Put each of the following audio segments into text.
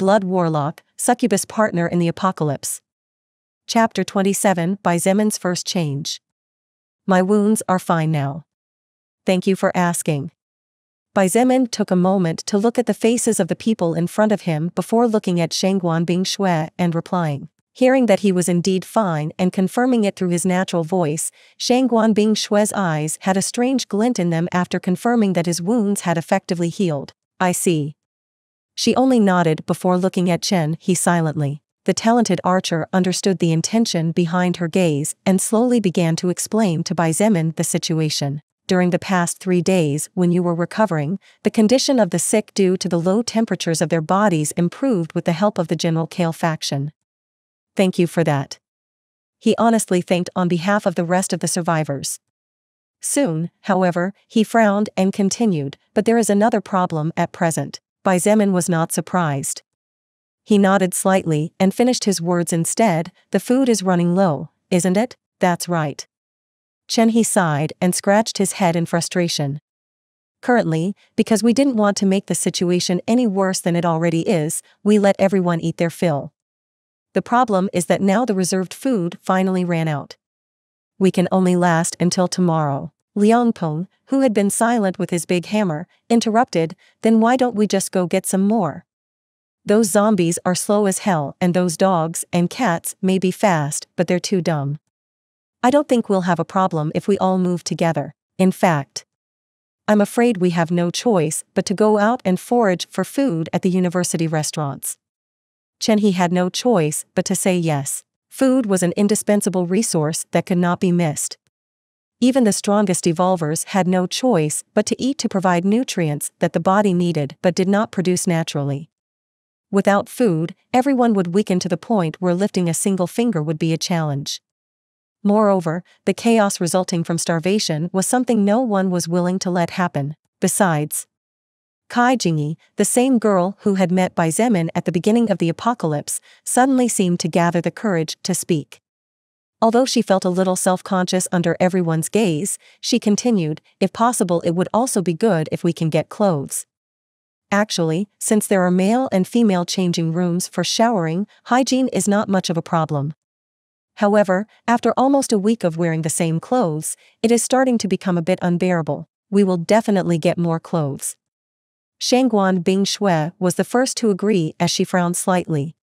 Blood Warlock, Succubus Partner in the Apocalypse. Chapter 27, Bai Zemin's First Change. My wounds are fine now. Thank you for asking. Bai Zemin took a moment to look at the faces of the people in front of him before looking at Shangguan Bingxue and replying. Hearing that he was indeed fine and confirming it through his natural voice, Shangguan Bingshue's eyes had a strange glint in them after confirming that his wounds had effectively healed. I see. She only nodded before looking at Chen He silently. The talented archer understood the intention behind her gaze and slowly began to explain to Bai Zemin the situation. During the past 3 days when you were recovering, the condition of the sick due to the low temperatures of their bodies improved with the help of the General Kale faction. Thank you for that. He honestly thanked on behalf of the rest of the survivors. Soon, however, he frowned and continued, but there is another problem at present. Bai Zemin was not surprised. He nodded slightly and finished his words instead. The food is running low, isn't it? That's right. Chen He sighed and scratched his head in frustration. Currently, because we didn't want to make the situation any worse than it already is, we let everyone eat their fill. The problem is that now the reserved food finally ran out. We can only last until tomorrow. Liang Peng, who had been silent with his big hammer, interrupted, then why don't we just go get some more? Those zombies are slow as hell and those dogs and cats may be fast, but they're too dumb. I don't think we'll have a problem if we all move together. In fact, I'm afraid we have no choice but to go out and forage for food at the university restaurants. Chen He had no choice but to say yes. Food was an indispensable resource that could not be missed. Even the strongest evolvers had no choice but to eat to provide nutrients that the body needed but did not produce naturally. Without food, everyone would weaken to the point where lifting a single finger would be a challenge. Moreover, the chaos resulting from starvation was something no one was willing to let happen. Besides, Kai Jingyi, the same girl who had met Bai Zemin at the beginning of the apocalypse, suddenly seemed to gather the courage to speak. Although she felt a little self-conscious under everyone's gaze, she continued, if possible it would also be good if we can get clothes. Actually, since there are male and female changing rooms for showering, hygiene is not much of a problem. However, after almost a week of wearing the same clothes, it is starting to become a bit unbearable. We will definitely get more clothes. Shangguan Bingxue was the first to agree as she frowned slightly.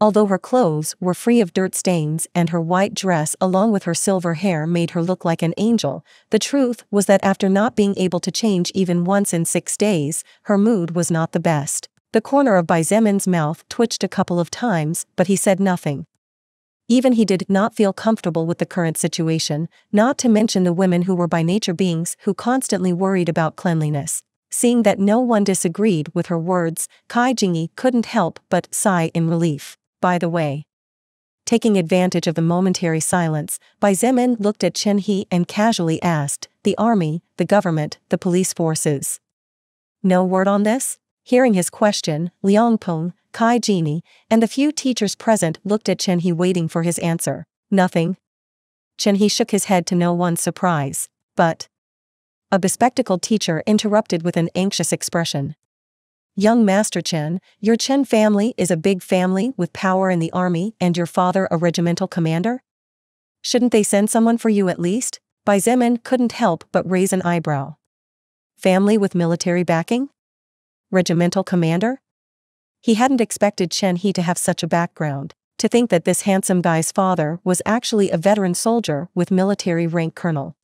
Although her clothes were free of dirt stains and her white dress along with her silver hair made her look like an angel, the truth was that after not being able to change even once in 6 days, her mood was not the best. The corner of Bai Zemin's mouth twitched a couple of times, but he said nothing. Even he did not feel comfortable with the current situation, not to mention the women who were by nature beings who constantly worried about cleanliness. Seeing that no one disagreed with her words, Kai Jingyi couldn't help but sigh in relief. By the way, taking advantage of the momentary silence, Bai Zemin looked at Chen He and casually asked, the army, the government, the police forces. No word on this? Hearing his question, Liang Peng, Kai Jingyi, and the few teachers present looked at Chen He waiting for his answer. Nothing. Chen He shook his head to no one's surprise, but a bespectacled teacher interrupted with an anxious expression. Young Master Chen, your Chen family is a big family with power in the army and your father a regimental commander? Shouldn't they send someone for you at least? Bai Zemin couldn't help but raise an eyebrow. Family with military backing? Regimental commander? He hadn't expected Chen He to have such a background. To think that this handsome guy's father was actually a veteran soldier with military rank colonel.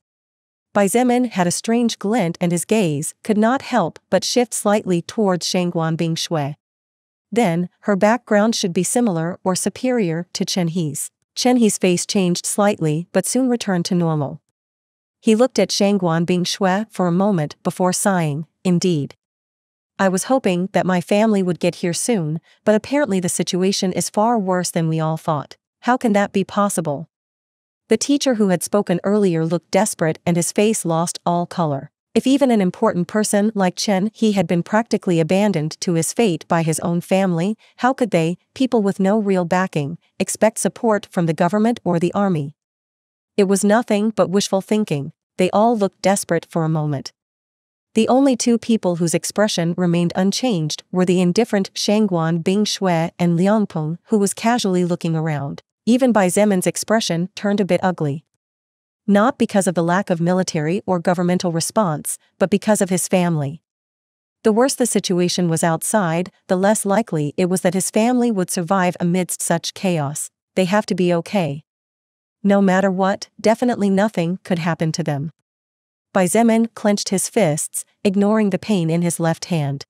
Bai Zemin had a strange glint and his gaze could not help but shift slightly towards Shangguan Bingxue. Then, her background should be similar or superior to Chen He's. Chen He's face changed slightly but soon returned to normal. He looked at Shangguan Bingxue for a moment before sighing, indeed. I was hoping that my family would get here soon, but apparently the situation is far worse than we all thought. How can that be possible? The teacher who had spoken earlier looked desperate and his face lost all color. If even an important person like Chen He had been practically abandoned to his fate by his own family, how could they, people with no real backing, expect support from the government or the army? It was nothing but wishful thinking. They all looked desperate for a moment. The only two people whose expression remained unchanged were the indifferent Shangguan Bingshui and Liang Peng, who was casually looking around. Even Bai Zemin's expression turned a bit ugly. Not because of the lack of military or governmental response, but because of his family. The worse the situation was outside, the less likely it was that his family would survive amidst such chaos. They have to be okay. No matter what, definitely nothing could happen to them. Bai Zemin clenched his fists, ignoring the pain in his left hand.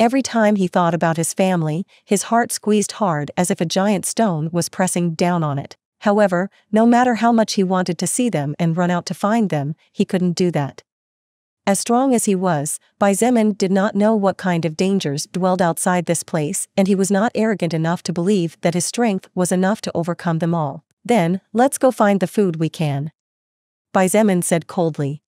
Every time he thought about his family, his heart squeezed hard as if a giant stone was pressing down on it. However, no matter how much he wanted to see them and run out to find them, he couldn't do that. As strong as he was, Bai Zemin did not know what kind of dangers dwelled outside this place, and he was not arrogant enough to believe that his strength was enough to overcome them all. Then, let's go find the food we can, Bai Zemin said coldly.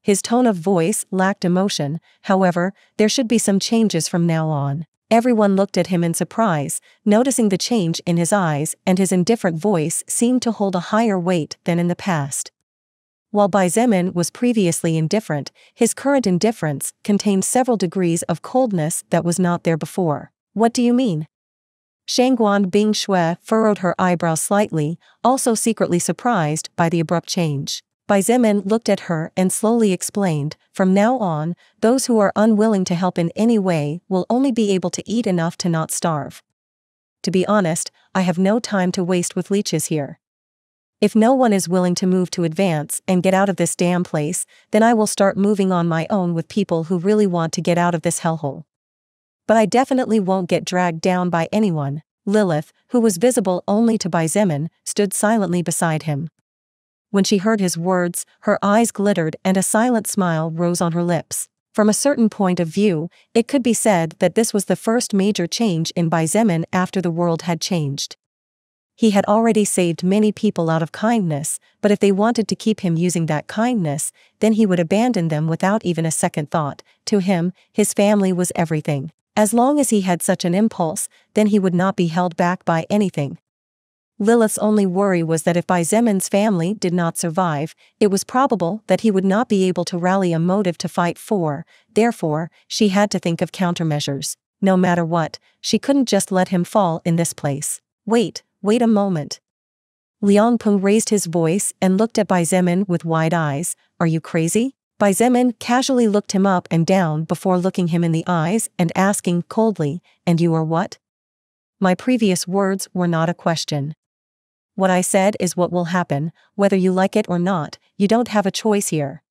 His tone of voice lacked emotion. However, there should be some changes from now on. Everyone looked at him in surprise, noticing the change in his eyes, and his indifferent voice seemed to hold a higher weight than in the past. While Bai Zemin was previously indifferent, his current indifference contained several degrees of coldness that was not there before. What do you mean? Shangguan Bingshui furrowed her eyebrows slightly, also secretly surprised by the abrupt change. Bai Zemin looked at her and slowly explained, from now on, those who are unwilling to help in any way will only be able to eat enough to not starve. To be honest, I have no time to waste with leeches here. If no one is willing to move to advance and get out of this damn place, then I will start moving on my own with people who really want to get out of this hellhole. But I definitely won't get dragged down by anyone. Lilith, who was visible only to Bai Zemin, stood silently beside him. When she heard his words, her eyes glittered and a silent smile rose on her lips. From a certain point of view, it could be said that this was the first major change in Bai Zemin after the world had changed. He had already saved many people out of kindness, but if they wanted to keep him using that kindness, then he would abandon them without even a second thought. To him, his family was everything. As long as he had such an impulse, then he would not be held back by anything. Lilith's only worry was that if Bai Zemin's family did not survive, it was probable that he would not be able to rally a motive to fight for. Therefore, she had to think of countermeasures. No matter what, she couldn't just let him fall in this place. Wait a moment. Liang Peng raised his voice and looked at Bai Zemin with wide eyes. Are you crazy? Bai Zemin casually looked him up and down before looking him in the eyes and asking coldly, and you are what? My previous words were not a question. What I said is what will happen, whether you like it or not. You don't have a choice here.